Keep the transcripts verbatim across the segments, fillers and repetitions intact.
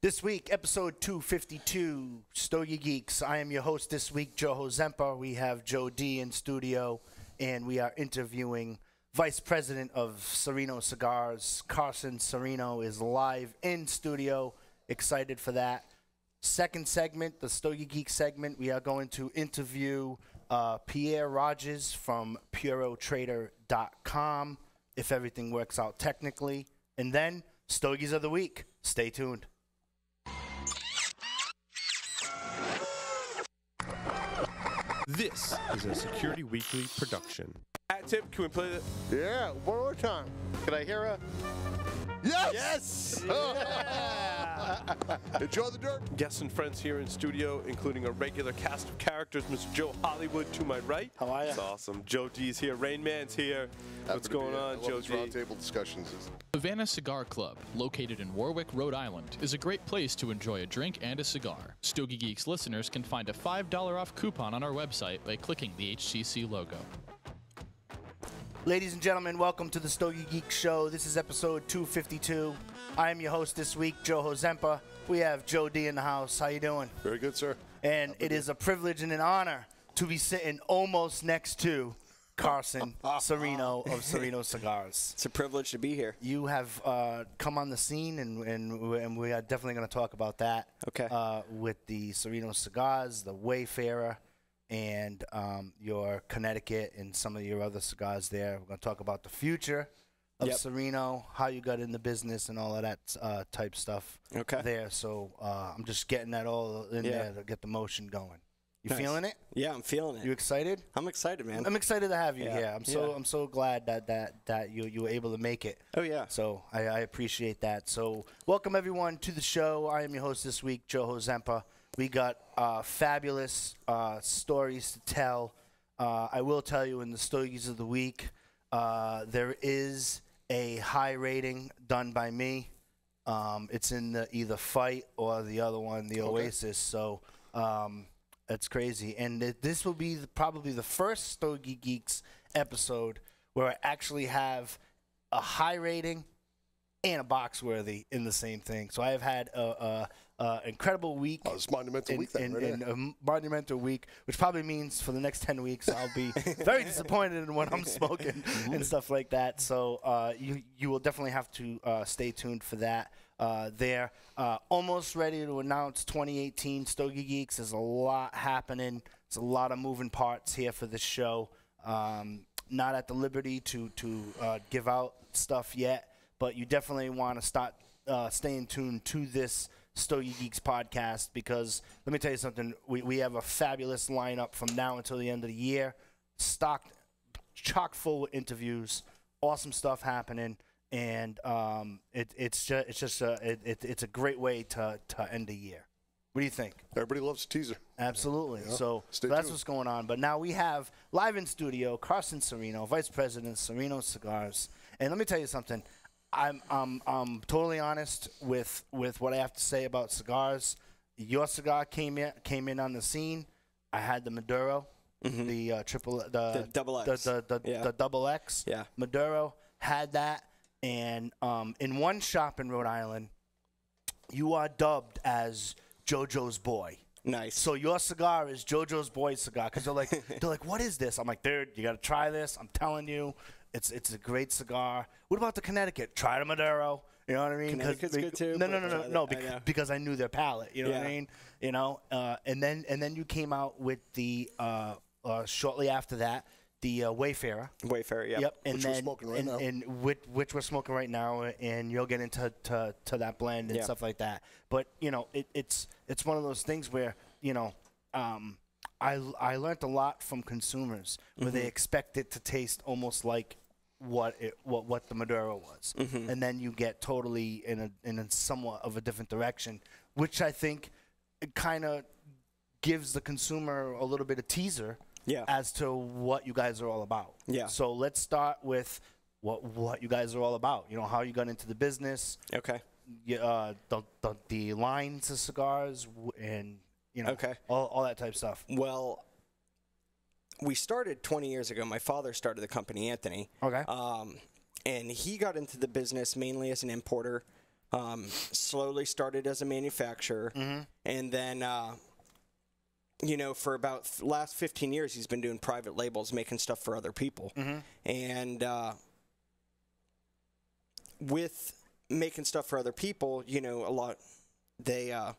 This week, episode two fifty-two, Stogie Geeks. I am your host this week, Joe Hozempa. We have Joe D in studio, and we are interviewing Vice President of Serino Cigars. Carson Serino is live in studio. Excited for that. Second segment, the Stogie Geek segment, we are going to interview uh, Pierre Rogers from Puro Trader dot com, if everything works out technically. And then, Stogies of the Week. Stay tuned. This is a Security Weekly production. Hat tip, can we play that? Yeah, one more time. Can I hear a? Yes! Yes! Yeah. Enjoy the dirt. Guests and friends here in studio, including a regular cast of characters, Mister Joe Hollywood to my right. How are you? That's awesome. Joe D's here. Rain Man's here. Happy What's going on, I Joe D? Roundtable discussions. Havana Cigar Club, located in Warwick, Rhode Island, is a great place to enjoy a drink and a cigar. Stogie Geeks listeners can find a five dollar off coupon on our website by clicking the H C C logo. Ladies and gentlemen, welcome to the Stogie Geek Show. This is episode two fifty-two. I am your host this week, Joe Hozempa. We have Joe D in the house. How you doing? Very good, sir. And it is a privilege and an honor to be sitting almost next to Carson Serino of Serino Cigars. It's a privilege to be here. You have uh, come on the scene, and, and, and we are definitely going to talk about that. Okay. Uh, with the Serino Cigars, the Wayfarer, and um, your Connecticut and some of your other cigars there. We're going to talk about the future of yep. Serino, how you got in the business and all of that uh, type stuff okay. there. So uh, I'm just getting that all in yeah. there to get the motion going. You nice. Feeling it? Yeah, I'm feeling it. You excited? I'm excited, man. I'm excited to have you yeah. here. I'm so yeah. I'm so glad that that that you you were able to make it. Oh yeah. So I, I appreciate that. So welcome everyone to the show. I am your host this week, Joe Hozempa. We got uh, fabulous uh, stories to tell. Uh, I will tell you in the Stogies of the Week, uh, there is a high rating done by me. Um, it's in the either Fight or the other one, the okay. Oasis. So um, that's crazy. And th this will be the, probably the first Stogie Geeks episode where I actually have a high rating and a box worthy in the same thing. So I have had a... a Uh, incredible week. Oh, it's monumental in, week then, in, right in a monumental week, which probably means for the next ten weeks I'll be very disappointed in what I'm smoking and stuff like that. So uh, you you will definitely have to uh, stay tuned for that. Uh, there, uh, almost ready to announce twenty eighteen Stogie Geeks. There's a lot happening. There's a lot of moving parts here for this show. Um, not at the liberty to to uh, give out stuff yet, but you definitely want to start uh, staying tuned to this Stogie Geeks podcast, because let me tell you something, we, we have a fabulous lineup from now until the end of the year, stocked chock full with interviews, awesome stuff happening, and um it, it's just it's just a, it, it, it's a great way to, to end the year. What do you think? Everybody loves a teaser. Absolutely. Yeah. So, so that's tuned. What's going on. But now we have live in studio Carson Serino, Vice President Serino Cigars, and let me tell you something. I'm I'm I'm totally honest with with what I have to say about cigars. Your cigar came in came in on the scene. I had the Maduro, mm-hmm. the uh, triple the, the double X, the the, the, yeah. the double X. Yeah, Maduro had that, and um, in one shop in Rhode Island, you are dubbed as JoJo's boy. Nice. So your cigar is JoJo's boy cigar, because they're like they're like, what is this? I'm like, dude, you got to try this. I'm telling you. It's it's a great cigar. What about the Connecticut? Try the Maduro. You know what I mean? Connecticut's good too. No, no, no, no, no. Because I, because I knew their palate. You know yeah. what I mean? You know. Uh, and then and then you came out with the uh, uh, shortly after that the uh, Wayfarer. Wayfarer. Yep. yep. And which then, we're smoking right and, now. And which, which we're smoking right now. And you'll get into to, to that blend and yeah. stuff like that. But you know, it, it's it's one of those things where you know. Um, I, I learned a lot from consumers where mm-hmm. they expect it to taste almost like what it what what the Maduro was, mm-hmm. and then you get totally in a in a somewhat of a different direction, which I think kind of gives the consumer a little bit of teaser yeah. as to what you guys are all about. Yeah. So let's start with what what you guys are all about. You know, how you got into the business. Okay. Yeah. Uh, the, the the lines of cigars and. You know, okay. all, all that type of stuff. Well, we started twenty years ago. My father started the company, Anthony. Okay. Um, and he got into the business mainly as an importer. Um, slowly started as a manufacturer, mm-hmm. and then, uh, you know, for about the last fifteen years, he's been doing private labels, making stuff for other people. Mm-hmm. And uh, with making stuff for other people, you know, a lot, they uh,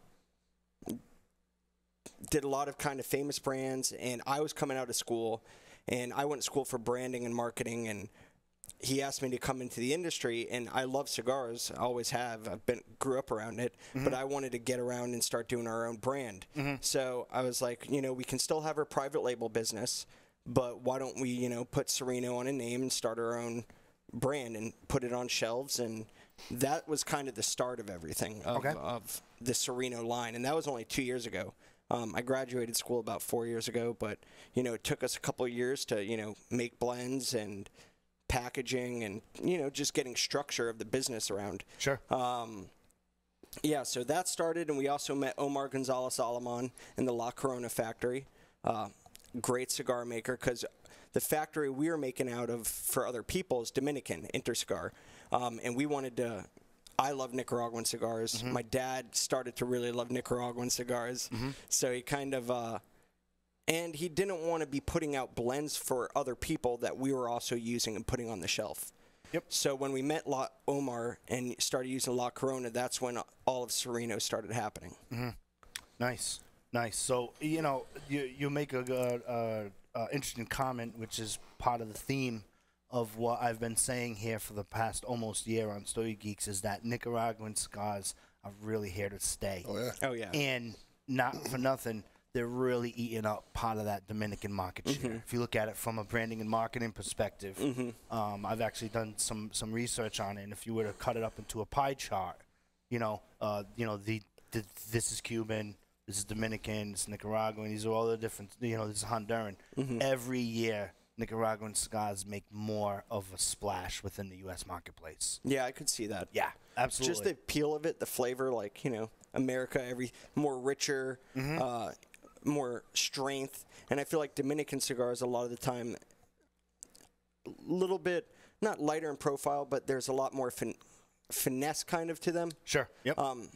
did a lot of kind of famous brands, and I was coming out of school, and I went to school for branding and marketing, and he asked me to come into the industry, and I love cigars. I always have. I've been grew up around it, mm-hmm. but I wanted to get around and start doing our own brand. Mm-hmm. So I was like, you know, we can still have our private label business, but why don't we, you know, put Serino on a name and start our own brand and put it on shelves? And that was kind of the start of everything of, okay. of the Serino line, and that was only two years ago. Um, I graduated school about four years ago, but, you know, it took us a couple of years to, you know, make blends and packaging and, you know, just getting structure of the business around. Sure. Um, yeah, so that started, and we also met Omar Gonzalez Alaman in the La Corona factory. Uh, great cigar maker, because the factory we were making out of for other people is Dominican, Inter-Cigar. Um, and we wanted to, I love Nicaraguan cigars. Mm-hmm. My dad started to really love Nicaraguan cigars. Mm-hmm. So he kind of... Uh, And he didn't want to be putting out blends for other people that we were also using and putting on the shelf. Yep. So when we met La Omar and started using La Corona, that's when all of Serino started happening. Mm-hmm. Nice, nice. So, you know, you, you make a uh, uh, interesting comment, which is part of the theme of what I've been saying here for the past almost year on Stogie Geeks, is that Nicaraguan cigars are really here to stay. Oh, yeah. Oh, yeah. And not for nothing, they're really eating up part of that Dominican market share. Mm-hmm. If you look at it from a branding and marketing perspective, mm-hmm. um, I've actually done some some research on it. And if you were to cut it up into a pie chart, you know, uh, you know, the, the this is Cuban, this is Dominican, this is Nicaraguan. These are all the different. You know, this is Honduran. Mm-hmm. Every year, Nicaraguan cigars make more of a splash within the U S marketplace. Yeah, I could see that. Yeah, absolutely. Just the appeal of it, the flavor, like, you know, America, every more richer. Mm-hmm. uh, more strength, and I feel like Dominican cigars a lot of the time a little bit not lighter in profile, but there's a lot more fin finesse kind of to them. Sure. Yep. Um,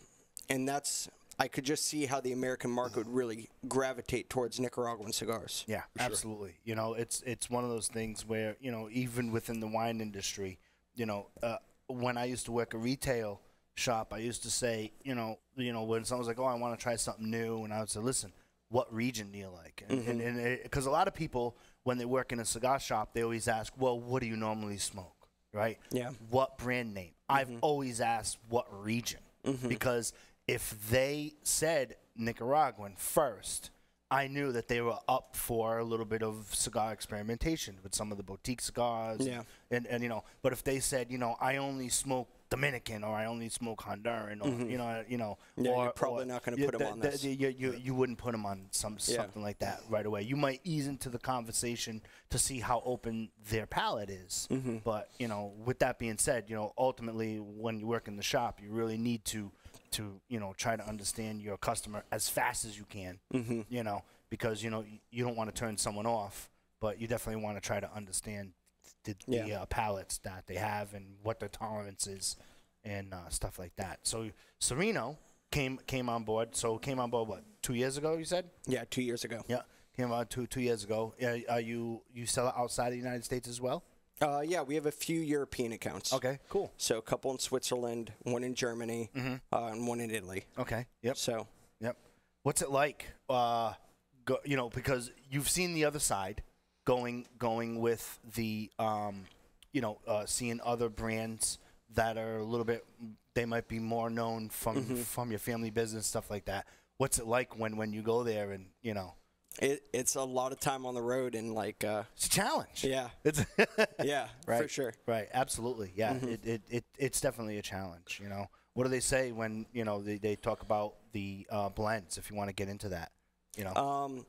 and that's, I could just see how the American market would really gravitate towards Nicaraguan cigars. Yeah, absolutely. Sure. You know, it's it's one of those things where, you know, even within the wine industry, you know, uh, when I used to work at retail shop, I used to say, you know, you know, when someone's like, oh, I want to try something new, and I would say, listen, what region do you like? And because mm-hmm. and, and a lot of people, when they work in a cigar shop, they always ask, well, what do you normally smoke, right? Yeah. What brand name? Mm-hmm. I've always asked what region, mm-hmm. because if they said Nicaraguan first, I knew that they were up for a little bit of cigar experimentation with some of the boutique cigars. Yeah. And, and you know, but if they said, you know, I only smoke Dominican, or I only smoke Honduran, or mm-hmm. you know, you know, yeah, or, you're probably or not going to put them on this. You, you, you wouldn't put them on some yeah. something like that right away. You might ease into the conversation to see how open their palate is. Mm-hmm. But you know, with that being said, you know, ultimately when you work in the shop, you really need to to you know try to understand your customer as fast as you can. Mm-hmm. You know, because you know you don't want to turn someone off, but you definitely want to try to understand the, yeah. the uh, palettes that they have and what their tolerance is and uh, stuff like that. So Serino came came on board. So came on board what, two years ago? You said? Yeah, two years ago. Yeah, came on two two years ago. Uh, are you you sell it outside the United States as well? Uh, yeah, we have a few European accounts. Okay, cool. So a couple in Switzerland, one in Germany, mm-hmm. uh, and one in Italy. Okay. Yep. So. Yep. What's it like? Uh, go, you know, because you've seen the other side. Going, going with the, um, you know, uh, seeing other brands that are a little bit, they might be more known from mm-hmm. from your family business, stuff like that. What's it like when when you go there and you know? It it's a lot of time on the road and like uh, it's a challenge. Yeah, it's yeah, right? For sure. Right, absolutely. Yeah, mm-hmm. it, it it it's definitely a challenge. You know, what do they say when you know they they talk about the uh, blends? If you want to get into that, you know. Um,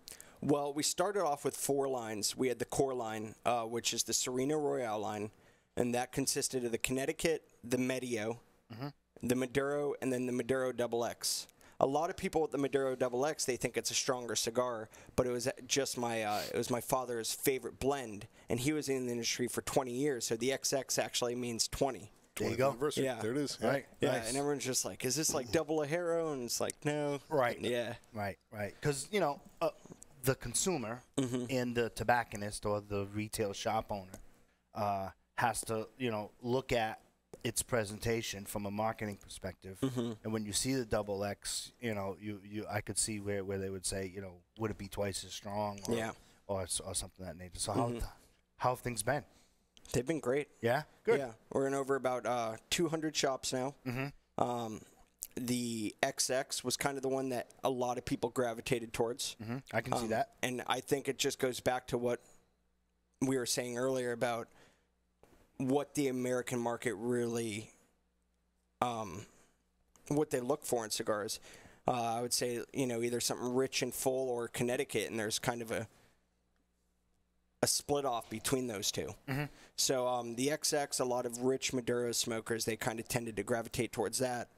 Well, we started off with four lines. We had the core line, uh, which is the Serino Royale line, and that consisted of the Connecticut, the Medio, mm-hmm. the Maduro, and then the Maduro Double X. A lot of people with the Maduro Double X, they think it's a stronger cigar, but it was just my uh, it was my father's favorite blend, and he was in the industry for twenty years, so the X X actually means twenty. There you go. Yeah. There it is. Yeah. Right. Yeah. Nice. And everyone's just like, is this like double a Hero? And it's like, no. Right. Yeah. Right. Right. Because, you know, uh, the consumer mm-hmm. and the tobacconist or the retail shop owner uh, has to, you know, look at its presentation from a marketing perspective. Mm-hmm. And when you see the double X, you know, you, you I could see where, where they would say, you know, would it be twice as strong or, yeah. or, or something of that nature. So mm-hmm. how, how have things been? They've been great. Yeah? Good. Yeah. We're in over about uh, two hundred shops now. Mm-hmm. Um, the X X was kind of the one that a lot of people gravitated towards. Mm-hmm. I can um, see that. And I think it just goes back to what we were saying earlier about what the American market really, um, what they look for in cigars. Uh, I would say, you know, either something rich and full or Connecticut, and there's kind of a a split off between those two. Mm-hmm. So um, the X X, a lot of rich Maduro smokers, they kind of tended to gravitate towards that.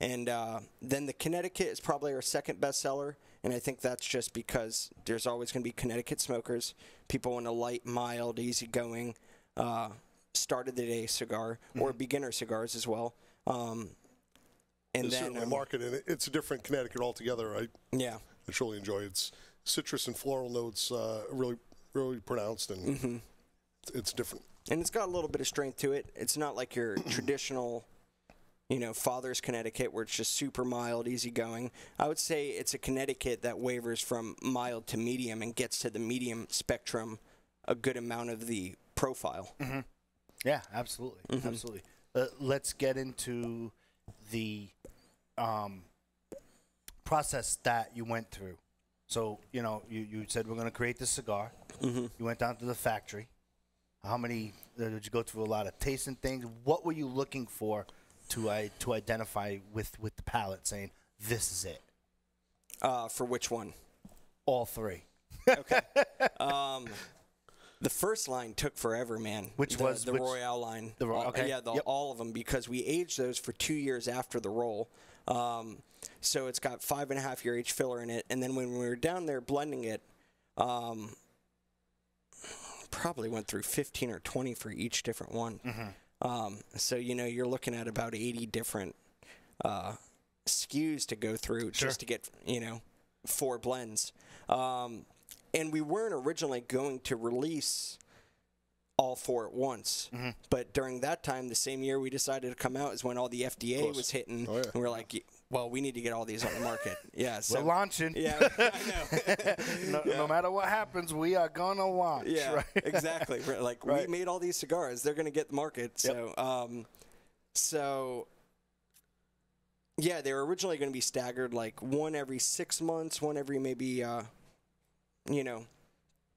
And uh, then the Connecticut is probably our second best seller, and I think that's just because there's always going to be Connecticut smokers. People want a light, mild, easygoing, uh, start-of-the-day cigar, mm-hmm. or beginner cigars as well. Um, and There's then, certainly um, a market, and it. it's a different Connecticut altogether. I, yeah. I truly enjoy it. It's citrus and floral notes uh, really really pronounced, and mm-hmm. it's different. And it's got a little bit of strength to it. It's not like your traditional, you know, Father's Connecticut, where it's just super mild, easygoing. I would say it's a Connecticut that wavers from mild to medium and gets to the medium spectrum a good amount of the profile. Mm-hmm. Yeah, absolutely. Mm-hmm. Absolutely. Uh, let's get into the um, process that you went through. So, you know, you, you said we're going to create this cigar. Mm-hmm. You went down to the factory. How many uh, did you go through? A lot of tasting things. What were you looking for to I, to identify with, with the palate, saying this is it? Uh, for which one? All three. Okay. um, the first line took forever, man. Which the, was the which Royale line? The Royale. Okay. Yeah, the, yep. all of them, because we aged those for two years after the roll. Um, so it's got five and a half year age filler in it. And then when we were down there blending it, um, probably went through fifteen or twenty for each different one. Mm-hmm. Um, so, you know, you're looking at about eighty different, uh, S K Us to go through, sure. just to get, you know, four blends. Um, and we weren't originally going to release all four at once. Mm-hmm. But during that time, the same year we decided to come out is when all the F D A was hitting. Oh, yeah. And we we're like, well, we need to get all these on the market. Yeah, so we're launching. Yeah, I know. no, yeah. no matter what happens, we are going to launch. Yeah, right? Exactly. Like, right. we made all these cigars. They're going to get the market. So, yep. um, so yeah, they were originally going to be staggered, like one every six months, one every maybe, uh, you know,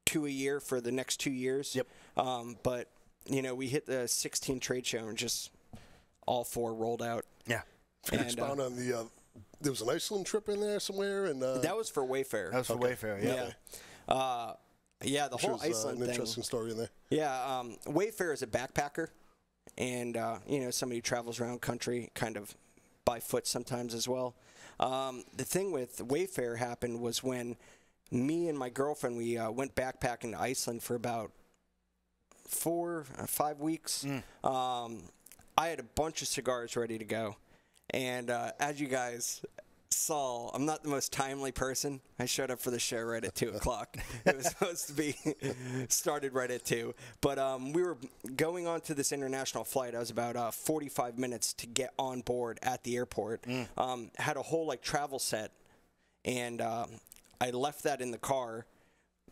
two a year for the next two years. Yep. Um, but, you know, we hit the sixteen trade show and just all four rolled out. Yeah. Can you expound uh, on the, uh, there was an Iceland trip in there somewhere? and uh, That was for Wayfarer. That was okay. for Wayfarer, yeah. Yeah, okay. uh, yeah the Which whole was, Iceland uh, an thing. Interesting story in there. Yeah, um, Wayfarer is a backpacker and, uh, you know, somebody who travels around country kind of by foot sometimes as well. Um, the thing with Wayfarer happened was when me and my girlfriend, we uh, went backpacking to Iceland for about four or five weeks. Mm. Um, I had a bunch of cigars ready to go. And uh, as you guys saw, I'm not the most timely person. I showed up for the show right at two o'clock. It was supposed to be started right at two. But um, we were going on to this international flight. I was about uh, forty-five minutes to get on board at the airport. Mm. Um, had a whole, like, travel set. And uh, I left that in the car.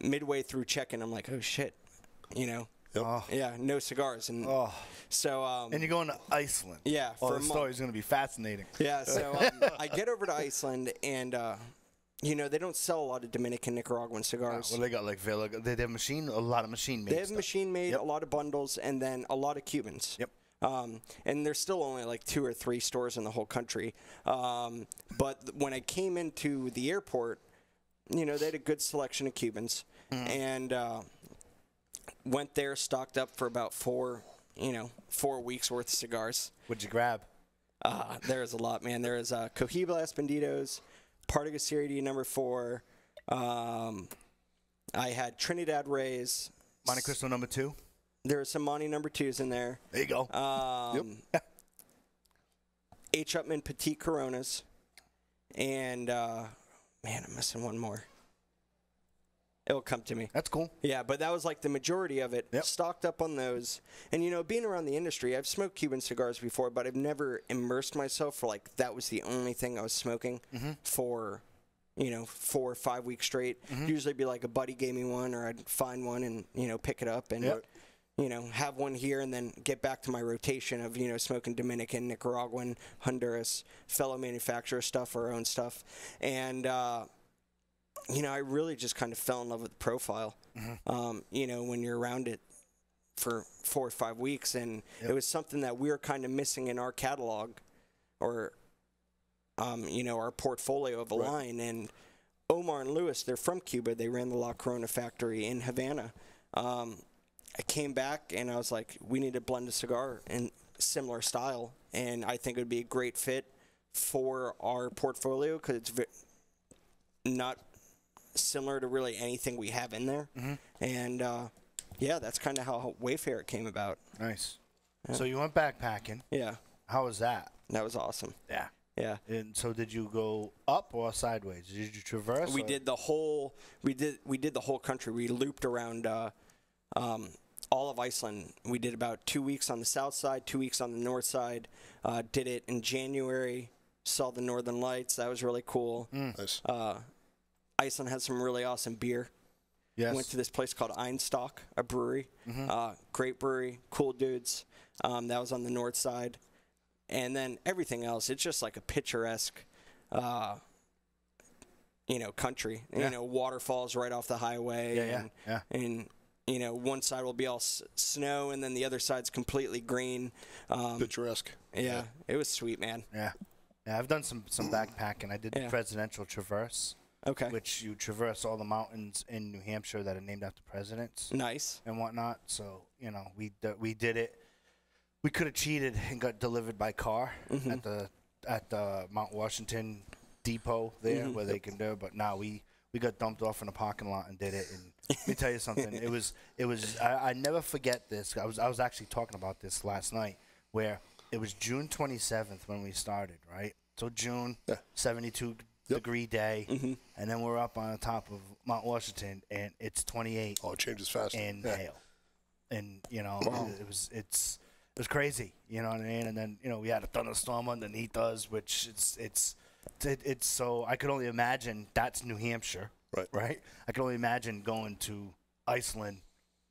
Midway through check-in, I'm like, oh, shit, you know. Oh. Yeah, no cigars. And oh. so um, and you're going to Iceland. Yeah. Oh, the story's going to be fascinating. Yeah, so um, I get over to Iceland, and, uh, you know, they don't sell a lot of Dominican, Nicaraguan cigars. Well, they got, like, they have machine, a lot of machine-made They have machine-made, yep. a lot of bundles, and then a lot of Cubans. Yep. Um, and there's still only, like, two or three stores in the whole country. Um, but when I came into the airport, you know, they had a good selection of Cubans. Mm. And uh, went there, stocked up for about four, you know, four weeks worth of cigars. What'd you grab? Uh, there was a lot, man. There was uh, Cohiba Espenditos, Partagasiriti number four. Um, I had Trinidad Rays. Monte Cristo number two. There were some Monte number twos in there. There you go. Um, yep. H. Upman Petite Coronas. And, uh, man, I'm missing one more. It'll come to me. That's cool. Yeah, but that was like the majority of it. Yep. Stocked up on those. And, you know, being around the industry, I've smoked Cuban cigars before, but I've never immersed myself for, like, that was the only thing I was smoking mm-hmm. for, you know, four or five weeks straight. Mm-hmm. Usually it'd be like a buddy gave me one, or I'd find one and, you know, pick it up and, yep. you know, have one here and then get back to my rotation of, you know, smoking Dominican, Nicaraguan, Honduras, fellow manufacturer stuff, our own stuff. And, uh, you know, I really just kind of fell in love with the profile, mm-hmm. um, you know, when you're around it for four or five weeks. And yep. it was something that we were kind of missing in our catalog or, um, you know, our portfolio of a right. line. And Omar and Luis, they're from Cuba. They ran the La Corona factory in Havana. Um, I came back and I was like, we need to blend a cigar in similar style. And I think it would be a great fit for our portfolio because it's vi- not – similar to really anything we have in there. Mm-hmm. And, uh, yeah, that's kind of how Wayfarer came about. Nice. Yeah. So you went backpacking. Yeah. How was that? That was awesome. Yeah. Yeah. And so did you go up or sideways? Did you traverse? We or? did the whole we did we did the whole country. We looped around uh, um, all of Iceland. We did about two weeks on the south side, two weeks on the north side. Uh, did it in January. Saw the northern lights. That was really cool. Mm. Nice. Uh, Iceland has some really awesome beer. Yes. Went to this place called Einstock, a brewery. Mm-hmm. Uh, great brewery, cool dudes. Um, that was on the north side. And then everything else, it's just like a picturesque, uh, you know, country. Yeah. You know, waterfalls right off the highway. Yeah, and, yeah, yeah. And, you know, one side will be all s- snow, and then the other side's completely green. Um, picturesque. Yeah, yeah, it was sweet, man. Yeah. Yeah, I've done some, some backpacking. I did yeah. the Presidential Traverse. Okay. Which you traverse all the mountains in New Hampshire that are named after presidents. Nice. And whatnot. So, you know, we d- we did it. We could have cheated and got delivered by car mm-hmm. at the at the Mount Washington depot there mm-hmm. where they can do it. But now nah, we, we got dumped off in a parking lot and did it. And let me tell you something. It was it was I, I never forget this. I was I was actually talking about this last night where it was June twenty-seventh when we started, right? So June yeah. seventy-two Yep. degree day, mm-hmm. and then we're up on the top of Mount Washington, and it's twenty-eight. Oh, it changes fast. And yeah. hail, and you know wow. it, it was it's it was crazy. You know what I mean? And then you know we had a thunderstorm underneath us, which it's it's it, it's so I could only imagine that's New Hampshire, right? Right? I could only imagine going to Iceland,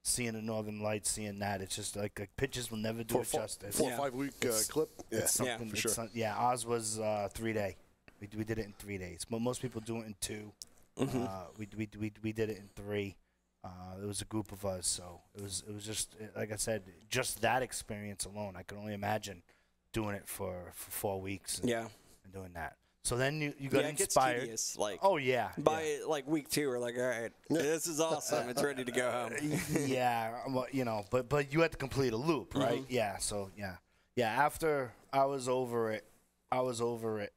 seeing the Northern Lights, seeing that. It's just like, like pictures will never do it justice. Four or yeah. five week uh, clip. Yeah, it's yeah for sure. Some, yeah, ours was uh, three day. We, we did it in three days. But most people do it in two. Mm-hmm. Uh, we, we we we did it in three. Uh, it was a group of us, so it was it was just like I said, just that experience alone. I could only imagine doing it for, for four weeks. And, yeah, and doing that. So then you, you got yeah, inspired. It gets tedious, like, oh yeah. By yeah. like week two, we're like, all right, this is awesome. It's ready to go home. yeah, well, you know, but but you had to complete a loop, right? Mm-hmm. Yeah. So yeah, yeah. After I was over it, I was over it.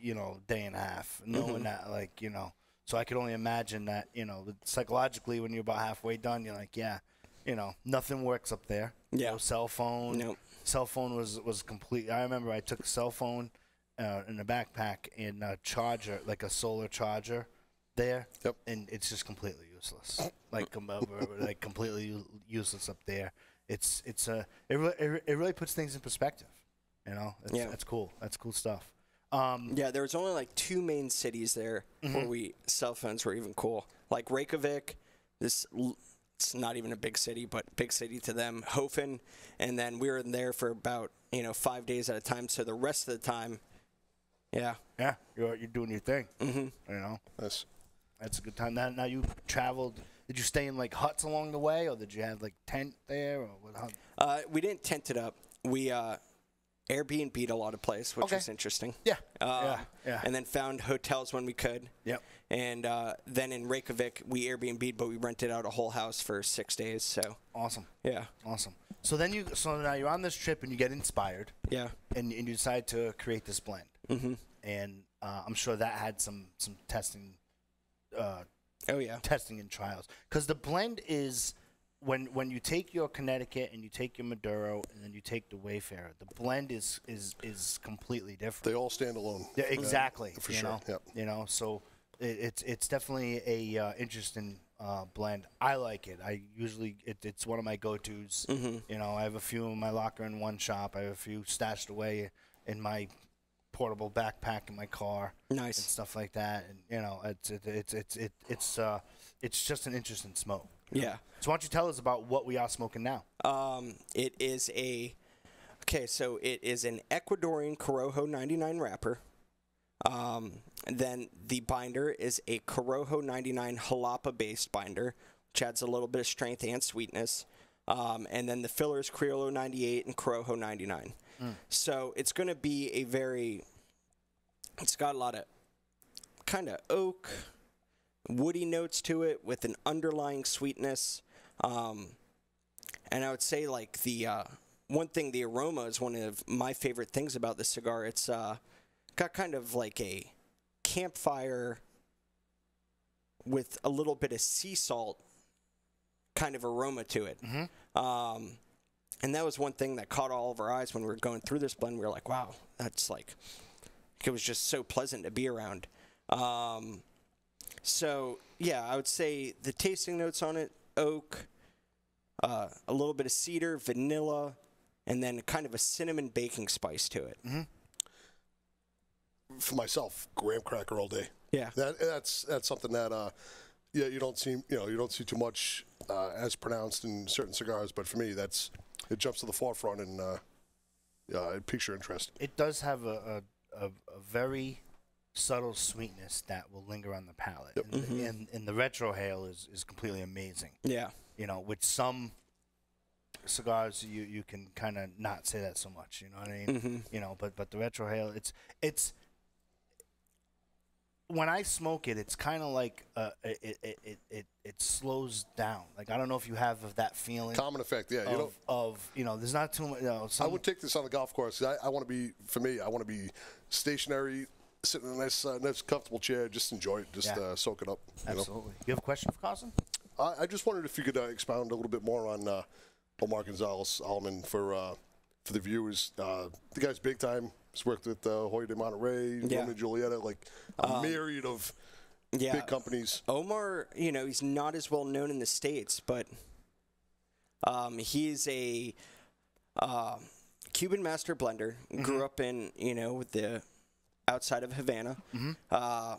You know, day and a half, knowing mm-hmm. that, like, you know, so I could only imagine that, you know, psychologically when you're about halfway done, you're like, yeah, you know, nothing works up there. Yeah. No cell phone. Nope. Cell phone was, was complete. I remember I took a cell phone uh, in a backpack and a charger, like a solar charger there. Yep. And it's just completely useless. like, com- like completely u- useless up there. It's, it's a, it, re- it, re- it really puts things in perspective, you know, it's, yeah. that's cool. That's cool stuff. Um, yeah, there was only like two main cities there mm-hmm. where we cell phones were even cool. Like Reykjavik, this it's not even a big city, but big city to them, Hofen, and then we were in there for about you know five days at a time. So the rest of the time, yeah, yeah, you're you're doing your thing. Mm-hmm. You know, that's that's a good time. Now, now you traveled. Did you stay in like huts along the way, or did you have like tent there, or what? Uh, we didn't tent it up. We uh. Airbnb'd a lot of place, which okay. was interesting. Yeah. Uh, yeah, yeah. And then found hotels when we could. Yep. And uh, then in Reykjavik, we Airbnb'd, but we rented out a whole house for six days. So awesome. Yeah. Awesome. So then you, so now you're on this trip and you get inspired. Yeah. And, and you decide to create this blend. Mm-hmm. And uh, I'm sure that had some some testing. Uh, oh yeah. Testing and trials, because the blend is when when you take your Connecticut and you take your Maduro and then you take the Wayfarer, the blend is is is completely different. They all stand alone. Yeah, exactly. Uh, for you sure. Know? Yep. You know, so it, it's it's definitely a uh, interesting uh, blend. I like it. I usually it, it's one of my go-tos. Mm-hmm. You know, I have a few in my locker in one shop. I have a few stashed away in my portable backpack in my car, nice and stuff like that, and you know, it's it, it's it's it, it's uh, it's just an interesting smoke. Yeah. Know? So why don't you tell us about what we are smoking now? Um, it is a okay. So it is an Ecuadorian Corojo ninety-nine wrapper. Um, then the binder is a Corojo ninety-nine Jalapa based binder, which adds a little bit of strength and sweetness. Um, and then the filler is Criollo ninety-eight and Corojo ninety-nine. Mm. So it's going to be a very, it's got a lot of kind of oak, woody notes to it with an underlying sweetness. Um, and I would say like the, uh, one thing, the aroma is one of my favorite things about this cigar. It's uh, got kind of like a campfire with a little bit of sea salt kind of aroma to it. Mm-hmm. Um, and that was one thing that caught all of our eyes when we were going through this blend. We were like, wow, that's like, it was just so pleasant to be around. Um, so, yeah, I would say the tasting notes on it, oak, uh, a little bit of cedar, vanilla, and then kind of a cinnamon baking spice to it. Mm-hmm. For myself, graham cracker all day. Yeah. That, that's, that's something that... Uh, Yeah, you don't see, you know, you don't see too much uh, as pronounced in certain cigars, but for me, that's it jumps to the forefront and uh, yeah, it piques your interest. It does have a, a, a very subtle sweetness that will linger on the palate, yep. and, mm-hmm. and and the retrohale is is completely amazing. Yeah, you know, with some cigars, you you can kind of not say that so much. You know what I mean? Mm-hmm. You know, but but the retrohale, it's it's. When I smoke it, it's kind of like uh, it, it, it it it slows down. Like I don't know if you have of that feeling. Common effect, yeah. Of, you know, of you know, there's not too much. You know, I would take this on the golf course. I, I want to be for me. I want to be stationary, sitting in a nice, uh, nice comfortable chair, just enjoy it, just yeah. uh, soak it up. You Absolutely. Know? You have a question for Carson? I, I just wondered if you could uh, expound a little bit more on uh, Omar Gonzalez Alaman for uh, for the viewers. Uh, the guy's big time. He's worked with uh, Hoyo de Monterrey, yeah. Romeo and Julieta, like a um, myriad of yeah. big companies. Omar, you know, he's not as well known in the States, but um, he is a uh, Cuban master blender. Mm-hmm. Grew up in, you know, with the outside of Havana. Mm-hmm. uh,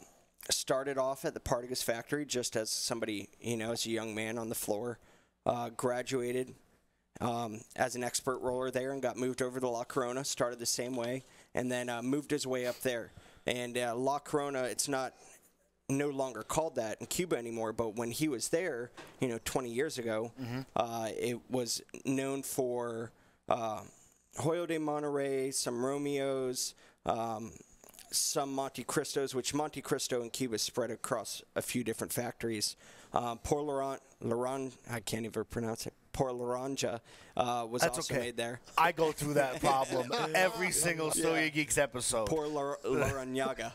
started off at the Partagas factory just as somebody, you know, as a young man on the floor. Uh, graduated um, as an expert roller there and got moved over to La Corona. Started the same way. And then uh, moved his way up there. And uh, La Corona, it's not no longer called that in Cuba anymore. But when he was there, you know, twenty years ago, mm-hmm. uh, it was known for uh, Hoyo de Monterrey, some Romeos, um, some Monte Cristos, which Monte Cristo in Cuba spread across a few different factories. Uh, Por Larrañaga, I can't even pronounce it. Por Larrañaga uh, was That's also okay. made there. I go through that problem every single Stogie yeah. Geeks episode. Por Larrañaga.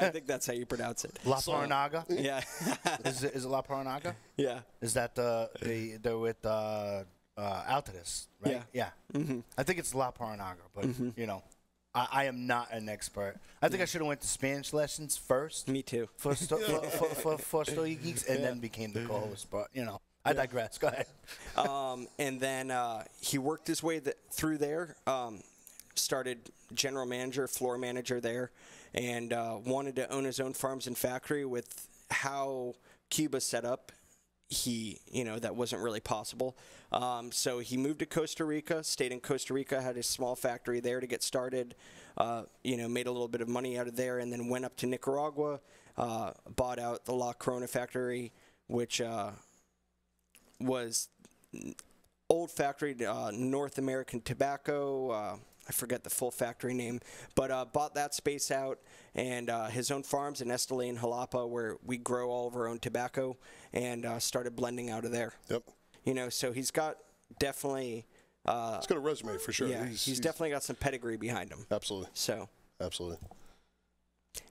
I think that's how you pronounce it. La Paranaga? Yeah. is, it, is it La Paranaga? Yeah. Is that the, the they're with uh, uh, Altadis, right? Yeah. yeah. Mm-hmm. I think it's La Paranaga, but, mm-hmm. you know, I, I am not an expert. I think yeah. I should have went to Spanish lessons first. Me too. For, sto for, for, for Stogie Geeks and yeah. then became the co-host, but, you know. I digress. Go ahead. um, and then uh, he worked his way th through there, um, started general manager, floor manager there, and uh, wanted to own his own farms and factory. With how Cuba set up, he, you know, that wasn't really possible. Um, so he moved to Costa Rica, stayed in Costa Rica, had a small factory there to get started, uh, you know, made a little bit of money out of there, and then went up to Nicaragua, uh, bought out the La Corona factory, which... Uh, was old factory, uh, North American Tobacco. Uh, I forget the full factory name, but uh, bought that space out and uh, his own farms in Esteli and Jalapa, where we grow all of our own tobacco, and uh, started blending out of there. Yep. You know, so he's got definitely. Uh, he's got a resume for sure. Yeah, he's, he's, he's definitely got some pedigree behind him. Absolutely. So. Absolutely.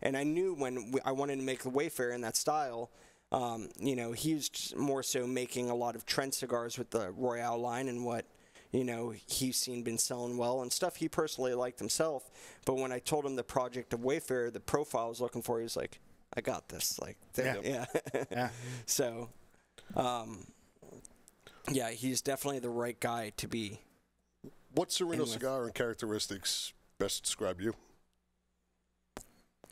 And I knew when we, I wanted to make the Wayfarer in that style. Um, you know, he's more so making a lot of trend cigars with the Royale line and what, you know, he's seen been selling well and stuff he personally liked himself. But when I told him the project of Wayfarer, the profile I was looking for, he was like, I got this. Like, there, yeah. Yeah. Yeah. So, um, yeah, he's definitely the right guy to be. What Serino cigar and characteristics best describe you?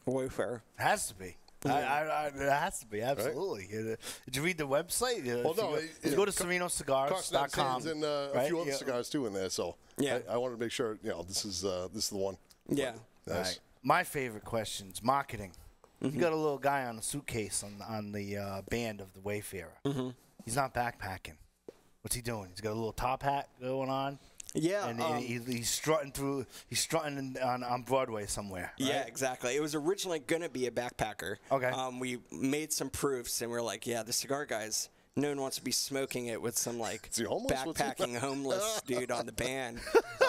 Wayfarer. Has to be. Yeah. I, I, I, it has to be, absolutely. Right? Did you read the website? Well, no, you go, you go to Serino Cigars dot com. And uh, right? a few other yeah. cigars, too, in there. So yeah. I, I wanted to make sure, you know, this is, uh, this is the one. Yeah. Nice. Right. My favorite questions, marketing. Mm-hmm. You got a little guy on a suitcase on, on the uh, band of the Wayfarer. Mm-hmm. He's not backpacking. What's he doing? He's got a little top hat going on. Yeah, and um, he, he's strutting through. He's strutting on, on Broadway somewhere. Right? Yeah, exactly. It was originally going to be a backpacker. Okay. Um, we made some proofs, and we we're like, yeah, the cigar guys. No one wants to be smoking it with some like backpacking homeless dude on the band.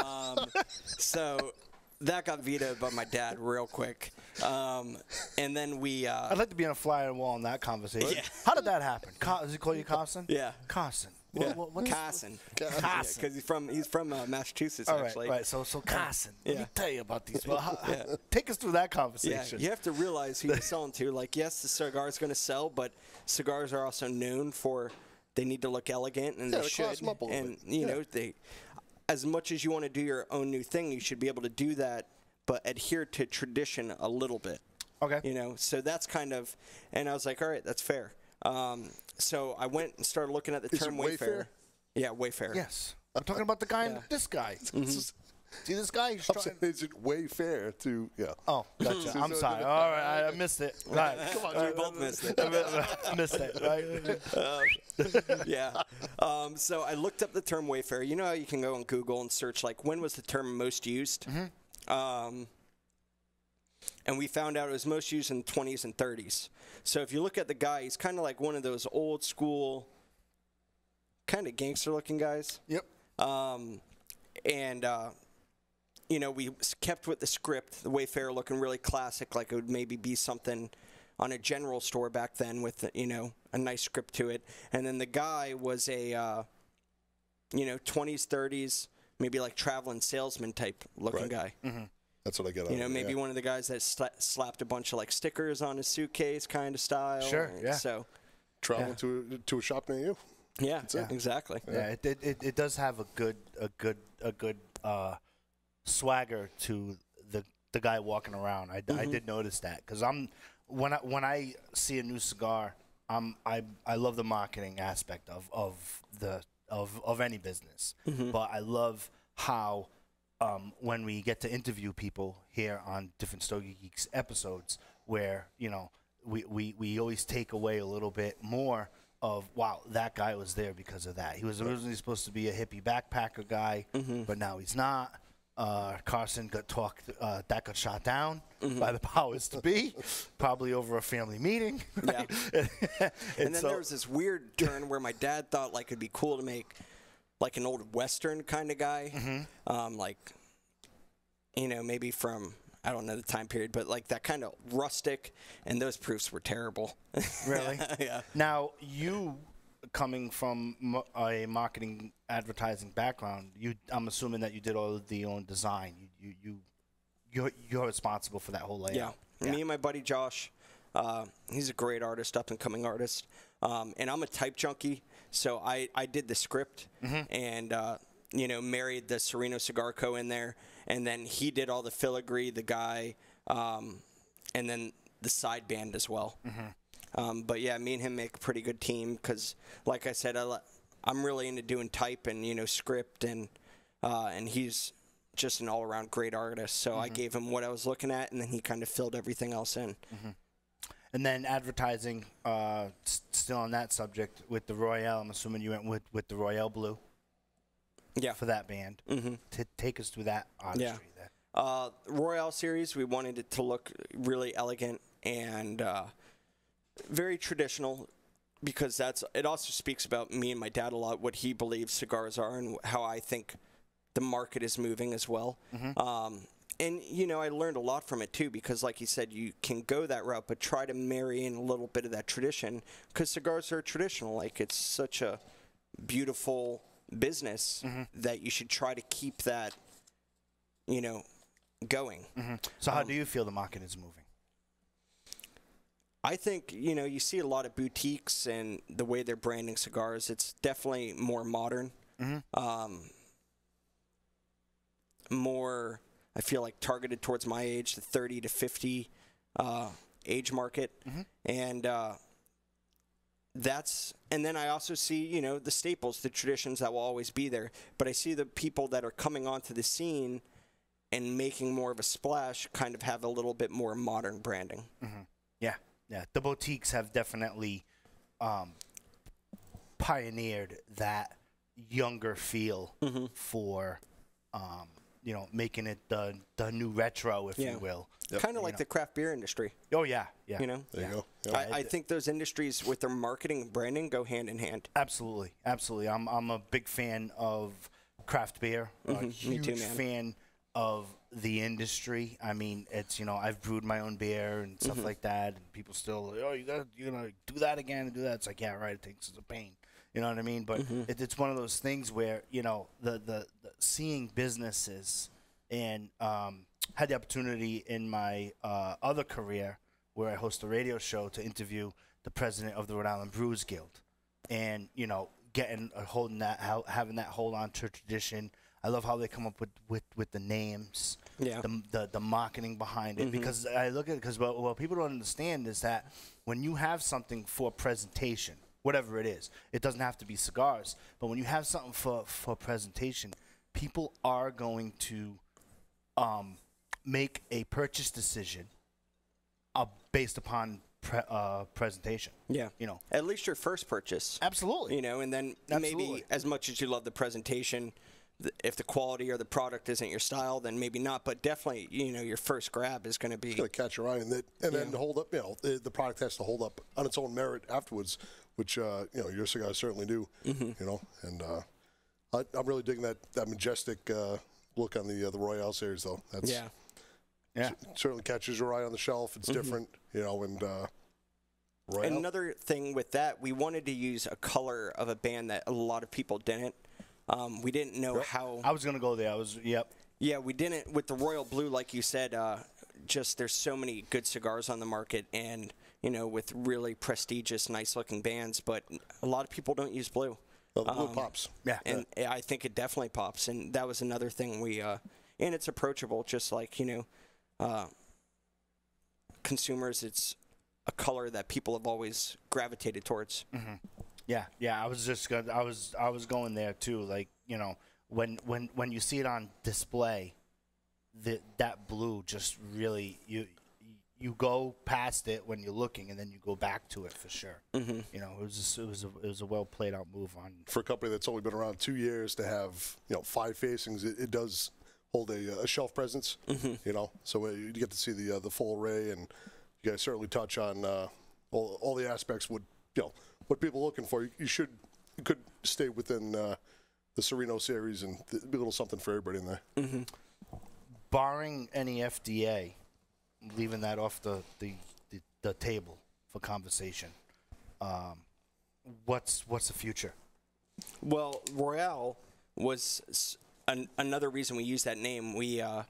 Um, so that got vetoed by my dad real quick. Um, and then we. Uh, I'd like to be on a fly on the wall in that conversation. Yeah. How did that happen? Co does he call you Carson? Yeah, Carson. Yeah. What, what, what Carson. Carson. Because yeah, he's from he's from uh, Massachusetts, all right, actually. Right. So so Carson. Yeah. Let me tell you about these. Well, yeah. Take us through that conversation. Yeah. You have to realize who you're selling to. Like, yes, the cigar is going to sell, but cigars are also known for they need to look elegant and yeah, they should. Them up a and bit. you yeah. know they, as much as you want to do your own new thing, you should be able to do that, but adhere to tradition a little bit. Okay. You know, so that's kind of, and I was like, all right, that's fair. Um, so I went and started looking at the Is term Wayfarer. Yeah, Wayfarer. Yes. I'm talking about the guy yeah. and this guy. Mm-hmm. See this guy? He's trying Is it Wayfarer to, yeah. Oh, gotcha. I'm sorry. All right, I missed it. Right. Come on, we both missed it. I missed it, right? um, yeah. Um, so I looked up the term Wayfarer. You know how you can go on Google and search, like, when was the term most used? Mm-hmm. Um And we found out it was most used in the twenties and thirties. So if you look at the guy, he's kind of like one of those old school, kind of gangster-looking guys. Yep. Um, and, uh, you know, we kept with the script, the Wayfarer looking really classic, like it would maybe be something on a general store back then with, you know, a nice script to it. And then the guy was a, uh, you know, twenties, thirties, maybe like traveling salesman type looking right. guy. Mm-hmm. That's what I get. You know, maybe yeah. one of the guys that sla slapped a bunch of like stickers on his suitcase, kind of style. Sure. Yeah. So, travel yeah. to a, to a shop near you. Yeah. That's yeah. It. Exactly. Yeah. yeah it, it it does have a good a good a good uh, swagger to the the guy walking around. I, mm-hmm. I did notice that because I'm when I when I see a new cigar, I'm I I love the marketing aspect of of the of of any business, mm-hmm. but I love how. Um, when we get to interview people here on different Stogie Geeks episodes where, you know, we, we, we always take away a little bit more of, wow, that guy was there because of that. He was originally supposed to be a hippie backpacker guy, mm-hmm. but now he's not. Uh, Carson got talked, uh, that got shot down mm-hmm. by the powers to be, probably over a family meeting. Right? Yeah. and, and then so there was this weird turn where my dad thought, like, it'd be cool to make like an old Western kind of guy, mm-hmm. um, like, you know, maybe from, I don't know the time period, but like that kind of rustic, and those proofs were terrible. Really? Yeah. Now, you coming from a marketing advertising background, you I'm assuming that you did all of the own design. You, you, you, you're, you're responsible for that whole layout. Yeah. yeah. Me and my buddy Josh, uh, he's a great artist, up-and-coming artist, um, and I'm a type junkie. So I, I did the script mm-hmm. and, uh, you know, married the Serino Cigar Co. in there. And then he did all the filigree, the guy, um, and then the side band as well. Mm-hmm. um, but, yeah, me and him make a pretty good team because, like I said, I, I'm really into doing type and, you know, script. And, uh, and he's just an all-around great artist. So mm-hmm. I gave him what I was looking at, and then he kind of filled everything else in. Mm-hmm. And then advertising, uh, still on that subject, with the Royale, I'm assuming you went with, with the Royale Blue. Yeah. For that band. Mm-hmm. To take us through that artistry. Yeah. There. Uh, Royale series, we wanted it to look really elegant and uh, very traditional because that's it also speaks about me and my dad a lot, what he believes cigars are and how I think the market is moving as well. Mm-hmm. um, And, you know, I learned a lot from it, too, because, like you said, you can go that route, but try to marry in a little bit of that tradition, because cigars are traditional. Like, it's such a beautiful business mm-hmm. that you should try to keep that, you know, going. Mm-hmm. So um, how do you feel the market is moving? I think, you know, you see a lot of boutiques and the way they're branding cigars. It's definitely more modern, mm-hmm. um, more... I feel like targeted towards my age, the thirty to fifty uh, age market. Mm-hmm. And uh, that's, and then I also see, you know, the staples, the traditions that will always be there. But I see the people that are coming onto the scene and making more of a splash kind of have a little bit more modern branding. Mm-hmm. Yeah. Yeah. The boutiques have definitely um, pioneered that younger feel mm-hmm. for, um, you know, making it the the new retro, if yeah. you will. Yep. Kind of like know. the craft beer industry. Oh, yeah. yeah. You know? There yeah. you go. Yep. I, I think those industries with their marketing and branding go hand in hand. Absolutely. Absolutely. I'm, I'm a big fan of craft beer. Mm-hmm. A huge Me too, man. fan of the industry. I mean, it's, you know, I've brewed my own beer and stuff mm-hmm. like that. And people still, oh, you got to, you know, do that again and do that. It's like, yeah, right. It takes us a pain. You know what I mean? But mm-hmm. it, it's one of those things where, you know, the, the, the seeing businesses, and um, had the opportunity in my uh, other career where I host a radio show to interview the president of the Rhode Island Brewers Guild, and, you know, getting uh, holding that, how, having that hold on to tradition. I love how they come up with, with, with the names, yeah. the, the the marketing behind it. Mm-hmm. Because I look at it, because what, what people don't understand is that when you have something for presentation, whatever it is, it doesn't have to be cigars. But when you have something for, for presentation, people are going to um, make a purchase decision uh, based upon pre uh, presentation. Yeah. You know, at least your first purchase. Absolutely. You know, and then Absolutely. maybe as much as you love the presentation, th if the quality or the product isn't your style, then maybe not. But definitely, you know, your first grab is going to be going to catch your eye, and, that, and then know. hold up. You know, the, the product has to hold up on its own merit afterwards. Which, uh, you know, your cigars certainly do, mm-hmm. you know. And uh, I, I'm really digging that, that majestic uh, look on the uh, the Royale series, though. That's yeah. yeah. certainly catches your eye on the shelf. It's mm-hmm. different, you know, and uh, Royale. And another thing with that, we wanted to use a color of a band that a lot of people didn't. Um, we didn't know yep. how. I was going to go there. I was, yep. Yeah, we didn't. With the Royal Blue, like you said, uh, just there's so many good cigars on the market, and... you know, with really prestigious, nice-looking bands, but a lot of people don't use blue. Well, the blue um, pops. Yeah. And yeah. I think it definitely pops, and that was another thing we uh, – and it's approachable, just like, you know, uh, consumers, it's a color that people have always gravitated towards. Mm-hmm. Yeah, yeah, I was just – I was I was going there, too. Like, you know, when, when, when you see it on display, the, that blue just really – you. You go past it when you're looking, and then you go back to it for sure. Mm-hmm. You know, it was just, it was a, it was a well played out move on for a company that's only been around two years to have, you know, five facings. It, it does hold a, a shelf presence, mm-hmm. you know. So you get to see the uh, the full array, and you guys certainly touch on uh, all, all the aspects. What you know, what people are looking for. You, you should you could stay within uh, the Serino series, and th be a little something for everybody in there. Mm-hmm. Barring any F D A. Leaving that off the, the, the, the table for conversation. Um, what's what's the future? Well, Royale was an, another reason we used that name. We, uh,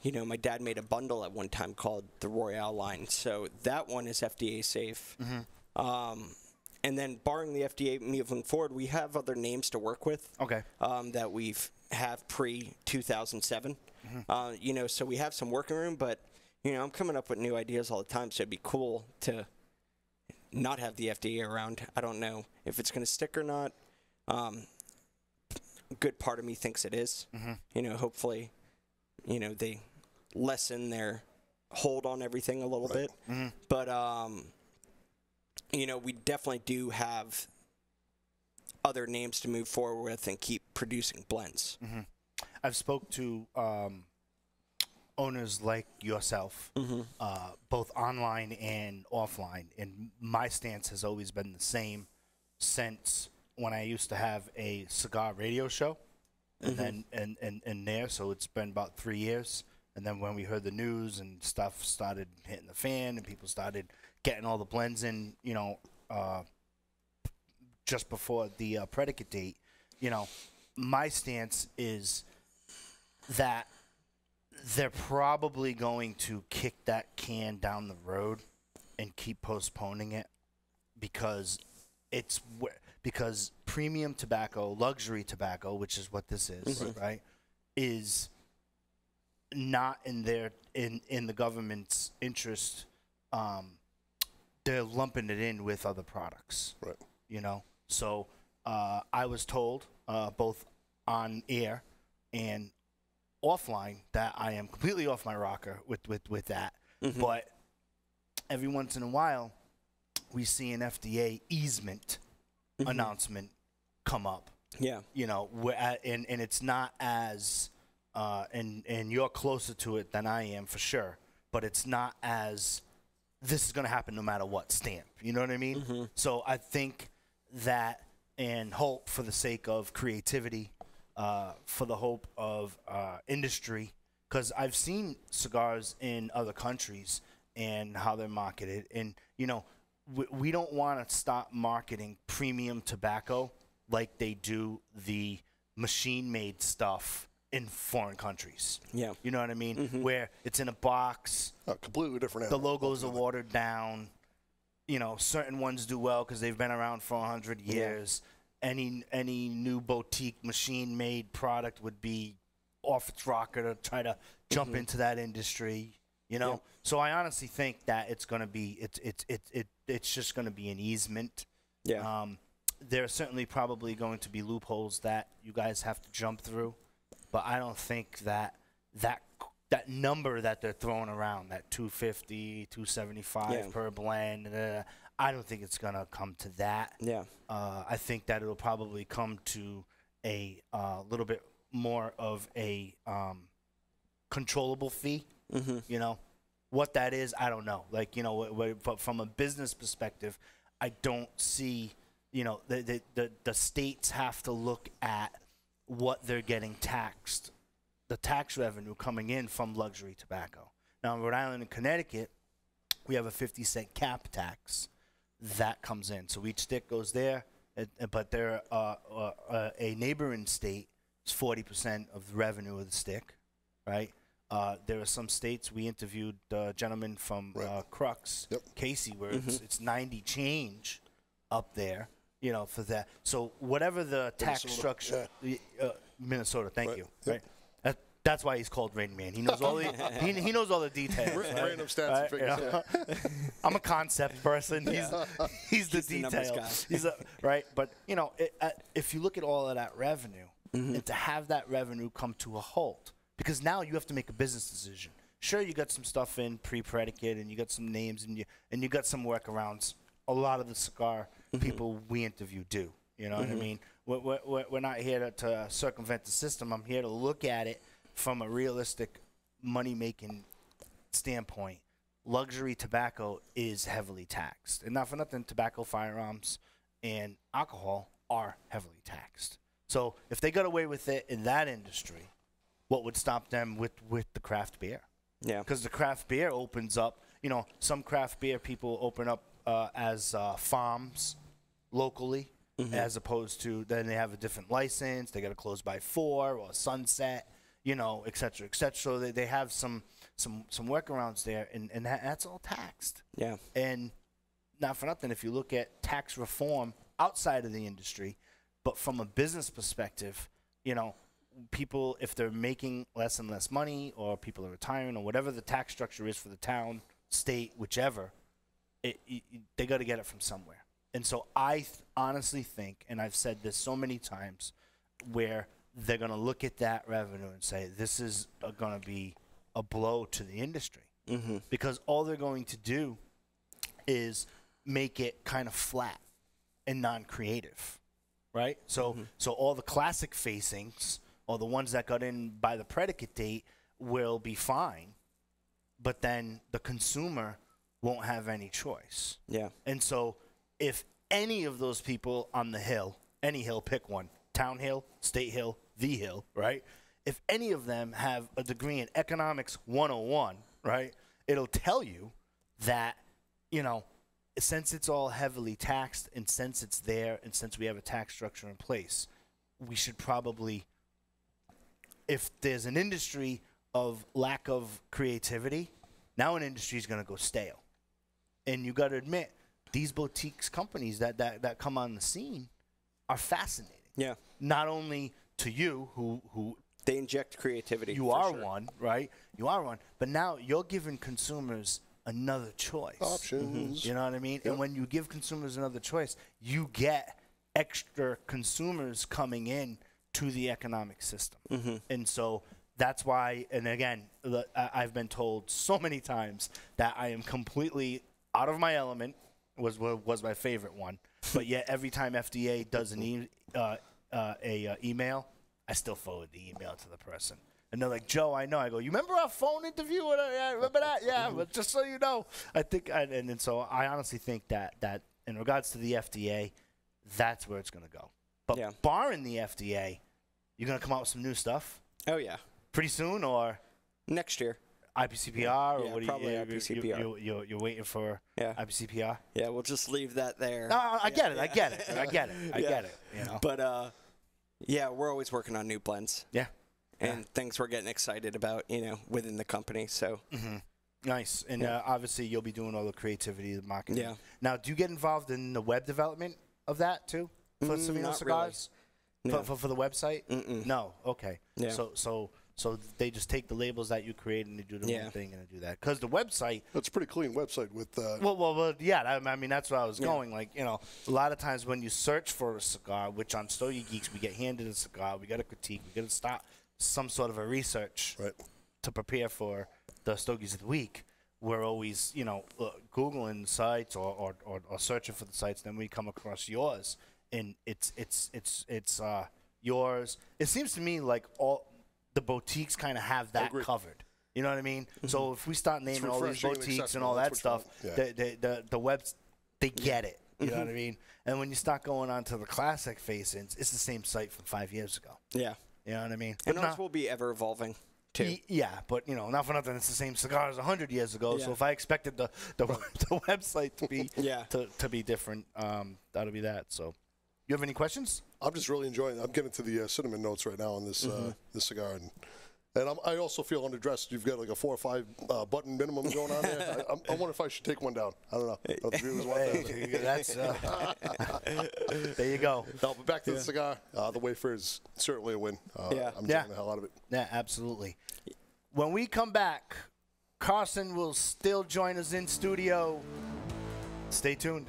you know, my dad made a bundle at one time called the Royale line. So that one is F D A safe. Mm-hmm. um, and then barring the F D A moving forward, we have other names to work with. Okay. Um, that we've have pre two thousand seven. Mm-hmm. uh, you know, so we have some working room, but. You know, I'm coming up with new ideas all the time, so it'd be cool to not have the F D A around. I don't know if it's going to stick or not. Um, a good part of me thinks it is. Mm-hmm. You know, hopefully, you know, they lessen their hold on everything a little right. bit. Mm-hmm. But, um, you know, we definitely do have other names to move forward with and keep producing blends. Mm-hmm. I've spoke to... Um owners like yourself, mm-hmm. uh, both online and offline, and my stance has always been the same since when I used to have a cigar radio show, mm-hmm. and then and, and, and there, so it's been about three years, and And then when we heard the news and stuff started hitting the fan and people started getting all the blends in, you know, uh, just before the uh, predicate date, you know, my stance is that they're probably going to kick that can down the road and keep postponing it because it's because premium tobacco, luxury tobacco, which is what this is, mm-hmm. right, is not in their in in the government's interest. Um, they're lumping it in with other products, right? You know, so uh, I was told uh, both on air and offline that I am completely off my rocker with with with that, mm-hmm. but every once in a while, we see an F D A easement mm-hmm. announcement come up. Yeah, you know, at, and and it's not as uh, and and you're closer to it than I am for sure, but it's not as this is going to happen no matter what stamp. You know what I mean? Mm-hmm. So I think that and hope for the sake of creativity, uh, for the hope of uh, industry, because I've seen cigars in other countries and how they're marketed, and you know. We don't want to stop marketing premium tobacco like they do the machine-made stuff in foreign countries. Yeah, you know what I mean. Mm-hmm. Where it's in a box, oh, completely different. The animal. logos are watered down. You know, certain ones do well because they've been around for a hundred years. Yeah. Any any new boutique machine-made product would be off its rocker to try to jump mm-hmm. into that industry. You know, yeah. So I honestly think that it's going to be it's it's it, it it's just going to be an easement. Yeah. Um, there are certainly probably going to be loopholes that you guys have to jump through, but I don't think that that that number that they're throwing around, that two fifty, two seventy-five yeah. per blend, uh, I don't think it's going to come to that. Yeah. Uh, I think that it'll probably come to a uh, little bit more of a um, controllable fee. Mm-hmm. You know, what that is, I don't know. Like, you know, but from a business perspective, I don't see, you know, the, the, the, the states have to look at what they're getting taxed, the tax revenue coming in from luxury tobacco. Now, in Rhode Island and Connecticut, we have a fifty cent cap tax that comes in. So each stick goes there, but they're uh, uh, uh, a neighboring state, it's forty percent of the revenue of the stick, right? Uh, there are some states we interviewed uh, gentleman from right. uh, Crux, yep. Casey, where mm-hmm. it's, it's ninety change up there, you know, for that. So whatever the tax Minnesota, structure, yeah. uh, Minnesota, thank right. you. Yep. Right, that, that's why he's called Rain Man. He knows all the he, he knows all the details. Right? Random stats right? and figures. You know? Yeah. I'm a concept person. He's yeah. he's the he's detail. The he's a, right, but you know, it, uh, if you look at all of that revenue, mm-hmm. and to have that revenue come to a halt. Because now you have to make a business decision. Sure, you got some stuff in pre-predicate, and you got some names, and you and you got some workarounds. A lot of the cigar mm-hmm. people we interview do. You know mm-hmm. what I mean? We're, we're, we're not here to, to circumvent the system. I'm here to look at it from a realistic money-making standpoint. Luxury tobacco is heavily taxed. And not for nothing, tobacco, firearms, and alcohol are heavily taxed. So if they got away with it in that industry, what would stop them with, with the craft beer? Yeah. Because the craft beer opens up, you know, some craft beer people open up uh, as uh, farms locally, mm-hmm. as opposed to then they have a different license, they got to close by four or sunset, you know, et cetera, et cetera. So they, they have some, some, some workarounds there, and, and that, that's all taxed. Yeah. And not for nothing, if you look at tax reform outside of the industry, but from a business perspective, you know, people, if they're making less and less money, or people are retiring, or whatever the tax structure is for the town, state, whichever, it, it, they got to get it from somewhere. And so I th honestly think, and I've said this so many times, where they're going to look at that revenue and say, this is going to be a blow to the industry. Mm-hmm. Because all they're going to do is make it kind of flat and non-creative, right? So, mm-hmm. so all the classic facings, or the ones that got in by the predicate date, will be fine, but then the consumer won't have any choice. Yeah. And so if any of those people on the hill, any hill, pick one, town hill, state hill, the hill, right? if any of them have a degree in economics one oh one, right, it'll tell you that, you know, since it's all heavily taxed and since it's there and since we have a tax structure in place, we should probably, if there's an industry of lack of creativity, now an industry is going to go stale. And you got to admit, these boutiques companies that, that, that come on the scene are fascinating. Yeah. Not only to you, who, who they inject creativity. You are sure. one, right? You are one. But now you're giving consumers another choice. Options. Mm-hmm. You know what I mean? Yep. And when you give consumers another choice, you get extra consumers coming in to the economic system. Mm-hmm. And so that's why, and again, the, I've been told so many times that I am completely out of my element. Was was my favorite one, but yet every time F D A does an e uh, uh, a uh, email, I still forward the email to the person, and they're like, "Joe, I know." I go, "You remember our phone interview? I remember that? Yeah, but just so you know, I think." I, and, and so I honestly think that that in regards to the F D A, that's where it's going to go. But yeah. barring the F D A, you're going to come out with some new stuff. Oh yeah, pretty soon or next year. I P C P R yeah, or what probably are you, I P C P R. You, you, you, you're waiting for yeah. I P C P R? Yeah, we'll just leave that there. No, I, I yeah, get it. Yeah. I get it. I get it. I yeah. get it. You know? But, uh, yeah, we're always working on new blends. Yeah. And yeah. things we're getting excited about, you know, within the company. So mm-hmm. Nice. And yeah. uh, obviously you'll be doing all the creativity, the marketing. Yeah. Now, do you get involved in the web development of that, too? For mm, Serino Cigars? Really. No. For, for, for the website? Mm-mm. No. Okay. Yeah. So So... So they just take the labels that you create and they do the yeah. one thing and they do that. Because the website... That's a pretty clean website with... Uh, well, well, well, yeah. I, I mean, that's where I was yeah. going. Like, you know, a lot of times when you search for a cigar, which on Stogie Geeks, we get handed a cigar, we got a critique, we got to start some sort of a research right. to prepare for the Stogies of the Week. We're always, you know, uh, Googling sites or, or, or, or searching for the sites. Then we come across yours. And it's, it's, it's, it's uh, yours. It seems to me like all... The boutiques kind of have that covered. You know what I mean? Mm-hmm. So if we start naming all these boutiques and all that stuff, yeah. the, the, the, the webs, they get it. You mm-hmm. know what I mean? And when you start going on to the classic facings, it's the same site from five years ago. Yeah. You know what I mean? And those will be ever evolving. Too. Yeah, but, you know, not for nothing, it's the same cigar as one hundred years ago, yeah. so if I expected the, the, the website to be yeah. to, to be different, um, that'll be that, so. You have any questions? I'm just really enjoying it. I'm getting to the uh, cinnamon notes right now on this mm-hmm. uh, this cigar. And, and I'm, I also feel underdressed. You've got like a four or five uh, button minimum going on there. I, I'm, I wonder if I should take one down. I don't know. I don't really want that, that's, uh, there you go. No, but back to yeah. the cigar. Uh, the Wayfarer is certainly a win. Uh, yeah. I'm yeah. enjoying the hell out of it. Yeah, absolutely. When we come back, Carson will still join us in studio. Stay tuned.